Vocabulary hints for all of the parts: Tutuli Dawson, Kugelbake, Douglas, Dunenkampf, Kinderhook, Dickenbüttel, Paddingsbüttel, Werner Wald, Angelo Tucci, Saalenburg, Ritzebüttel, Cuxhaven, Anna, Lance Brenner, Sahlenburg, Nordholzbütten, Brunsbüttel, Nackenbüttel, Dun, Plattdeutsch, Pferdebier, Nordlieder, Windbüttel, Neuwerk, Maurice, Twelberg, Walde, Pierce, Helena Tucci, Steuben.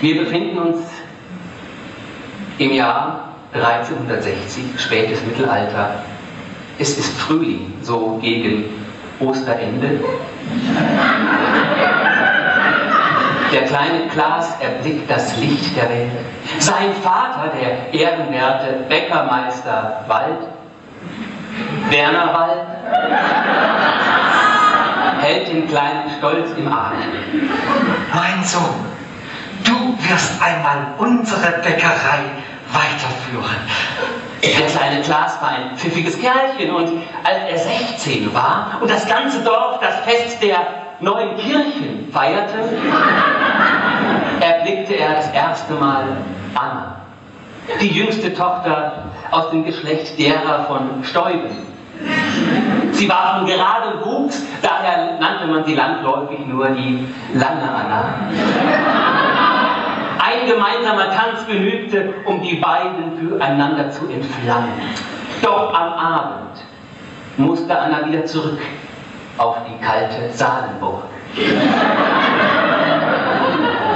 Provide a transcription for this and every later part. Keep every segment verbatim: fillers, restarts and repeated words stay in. Wir befinden uns im Jahr dreizehnhundertsechzig, spätes Mittelalter. Es ist Frühling, so gegen Osterende. Der kleine Klaas erblickt das Licht der Welt. Sein Vater, der ehrenwerte Bäckermeister Wald, Werner Wald, hält den kleinen Stolz im Arm. Mein Sohn, du wirst einmal unsere Bäckerei weiterführen. Der kleine Klaas war ein pfiffiges Kerlchen und als er sechzehn war und das ganze Dorf das Fest der neuen Kirchen feierte, erblickte er das erste Mal Anna, die jüngste Tochter aus dem Geschlecht derer von Steuben. Sie war von geradem Wuchs, daher nannte man sie landläufig nur die lange Anna. Ein gemeinsamer Tanz genügte, um die beiden füreinander zu entflammen. Doch am Abend musste Anna wieder zurück auf die kalte Sahlenburg.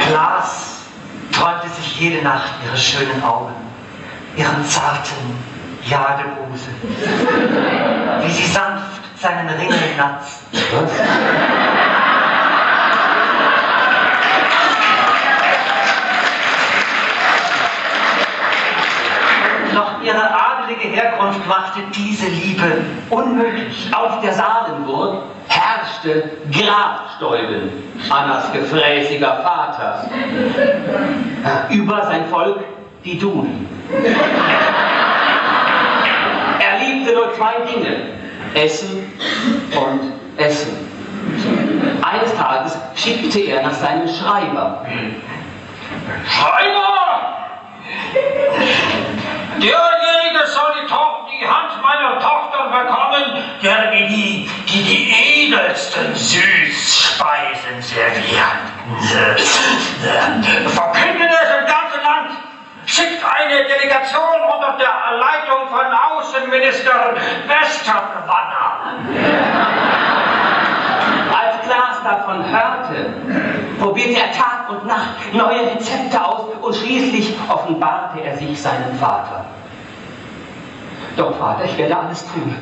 Klaas träumte sich jede Nacht ihre schönen Augen, ihren zarten Jadebuse, wie sie sanft seinen Ringen natzt. Doch ihre adelige Herkunft machte diese Liebe unmöglich. Auf der Saalenburg herrschte Grabstäubel, Annas gefräßiger Vater, über sein Volk die Dun. Er liebte nur zwei Dinge, Essen und Essen. Eines Tages schickte er nach seinem Schreiber. Schreiber! Derjenige soll die, Tochter, die Hand meiner Tochter bekommen, der mir die, die, die edelsten Süßspeisen serviert. Verkündet es im ganzen Land. Schickt eine Delegation unter der Leitung von Außenminister Westerbanner. Als Klaas davon hörte, probierte er Tag und Nacht neue Rezepte aus und schließlich offenbarte er sich seinem Vater. Doch Vater, ich werde alles tun,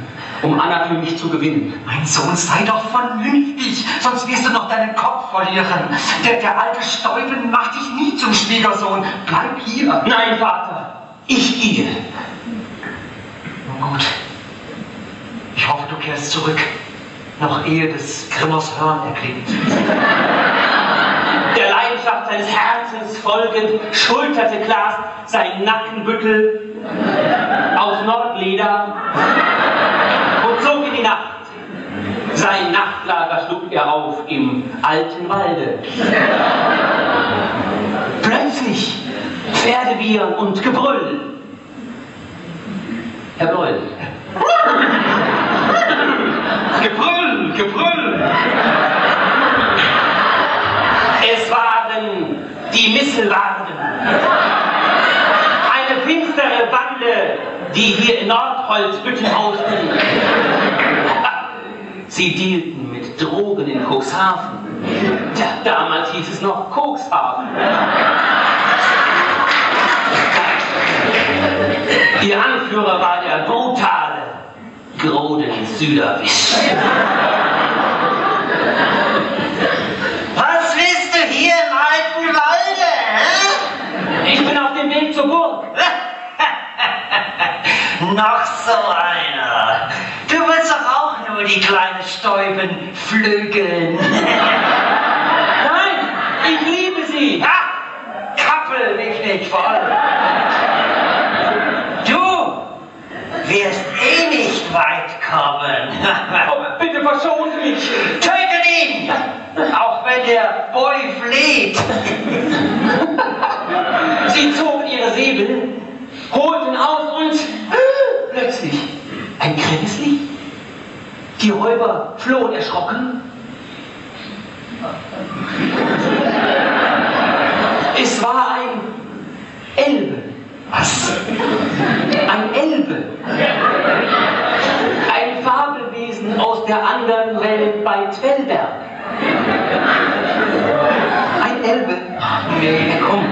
um Anna für mich zu gewinnen. Mein Sohn, sei doch vernünftig, sonst wirst du noch deinen Kopf verlieren. Der, der alte Steuben macht dich nie zum Schwiegersohn. Bleib hier. Nein, Vater, ich gehe. Nun gut, ich hoffe, du kehrst zurück, noch ehe des Grimmers Hörn erklingt. Der Leidenschaft seines Herzens folgend schulterte Klaas sein Nackenbüttel aus Nordlieder und zog in die Nacht. Sein Nachtlager schlug er auf im alten Walde. Plötzlich Pferdebier und Gebrüll. Herr Breul. Gebrüll, Gebrüll. Es waren die Misselwagen, eine finstere Bande, die hier in Nordholzbütten hausten. Sie dealten mit Drogen in Cuxhaven. Damals hieß es noch Cuxhaven. Ihr Anführer war der brutale Groden-Süderwisch. Hier im alten Walde, hä? Ich bin auf dem Weg zur Burg. Noch so einer. Du willst doch auch nur die kleine Steuben flügeln. Nein, ich liebe sie. Ja, kappel mich nicht voll. Du wirst eh nicht weit kommen. Oh, bitte verschone mich. Tötet ihn. Auch wenn der Boy fleht. Sie zogen ihre Säbel, holten auf und plötzlich ein grelles Licht. Die Räuber flohen erschrocken. Es war ein Elbe. Was? Ein Elbe. Ein Fabelwesen aus der anderen Welt bei Twelberg. Ein Elbe. Ach, nee, komm.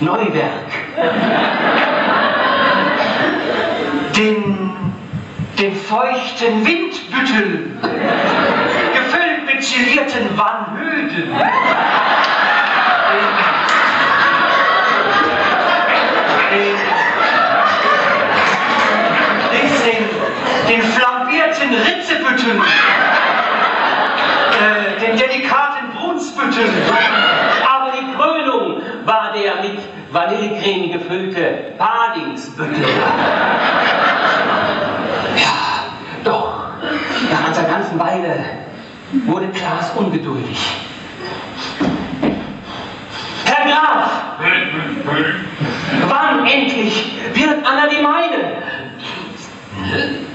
Neuwerk. Den, den feuchten Windbüttel, gefüllt mit gelierten Wannhöden. Den, den, den flambierten Ritzebüttel, äh, den delikaten Brunsbüttel. War der mit Vanillecreme gefüllte Paddingsbüttel. Ja, doch, nach einer ganzen Weile wurde Klaas ungeduldig. Herr Graf, wann endlich wird Anna die meine?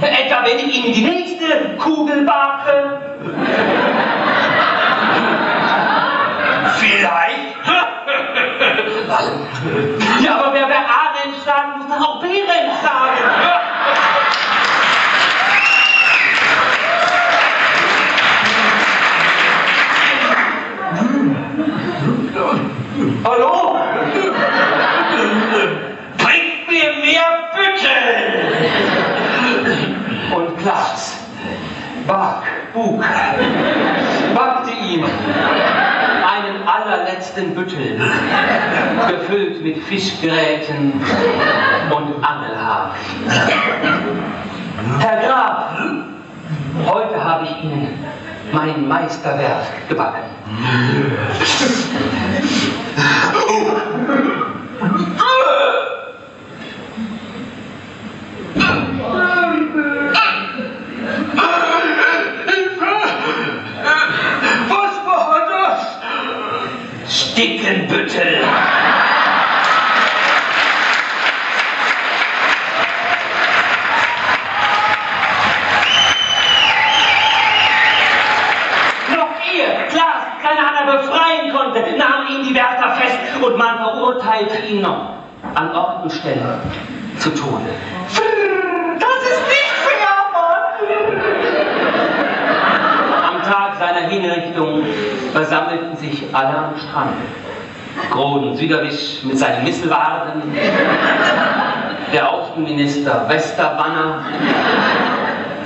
Etwa wenn ich Ihnen die nächste Kugelbake? Vielleicht. Ja, aber wer bei Ahrens sagen, muss doch auch Behrens sagen. Hallo? Bringt mir mehr Büttel! Und Klaas, Bak, Buk, backte ihm einen allerletzten Büttel, gefüllt mit Fischgräten und Angelhaken. Herr Graf, heute habe ich Ihnen mein Meisterwerk gebacken. Dickenbüttel. Noch ihr, Klaas, kein anderer befreien konnte, nahmen ihn die Wärter fest und man verurteilte ihn noch an Ort und Stelle zu Tode. Das ist nicht fair, Mann! Am Tag seiner Hinrichtung versammelten sich alle am Strand. Groden-Süderwisch mit seinen Misselwagen, der Außenminister Westerbanner,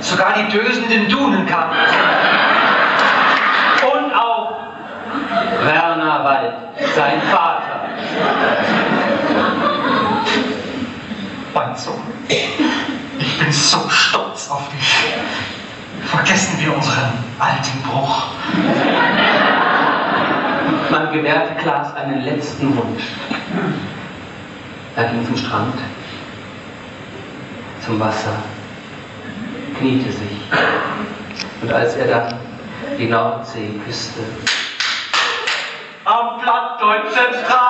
sogar die tösenden Dunenkampf und auch Werner Wald, sein Vater. Banzo, ich bin so stolz auf dich. Vergessen wir unseren alten Bruch. Man gewährte Klaas einen letzten Wunsch. Er ging zum Strand, zum Wasser, kniete sich. Und als er dann die Nordsee küsste, am plattdeutschen Strand,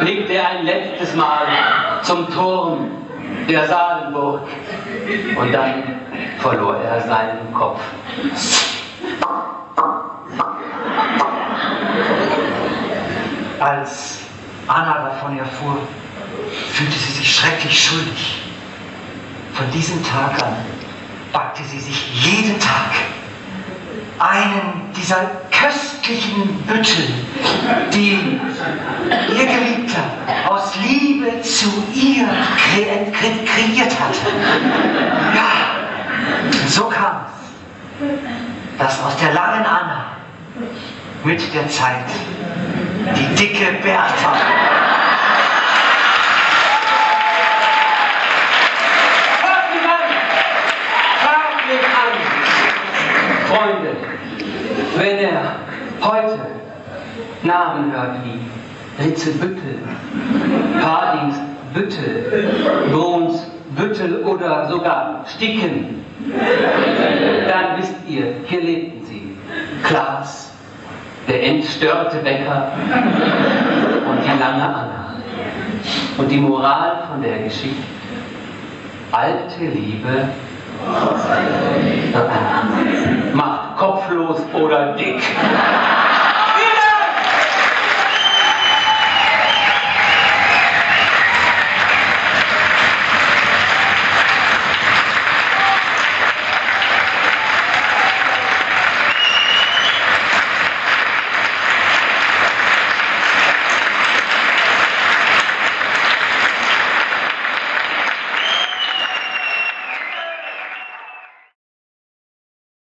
blickte er ein letztes Mal zum Turm der Sahlenburg und dann verlor er seinen Kopf. Als Anna davon erfuhr, fühlte sie sich schrecklich schuldig. Von diesem Tag an backte sie sich jeden Tag einen dieser köstlichen Büttel, die ihr Geliebter aus Liebe zu ihr kre kre kreiert hatte. Ja, und so kam es, dass aus der langen Anna mit der Zeit die dicke Bertha. Freunde, wenn er heute Namen hört wie Ritzebüttel, Paddingsbüttel, Brunsbüttel oder sogar Sticken, dann wisst ihr, hier lebten sie. Klaas, der entstörte Bäcker und die lange Anna. Und die Moral von der Geschichte: alte Liebe macht kopflos oder dick.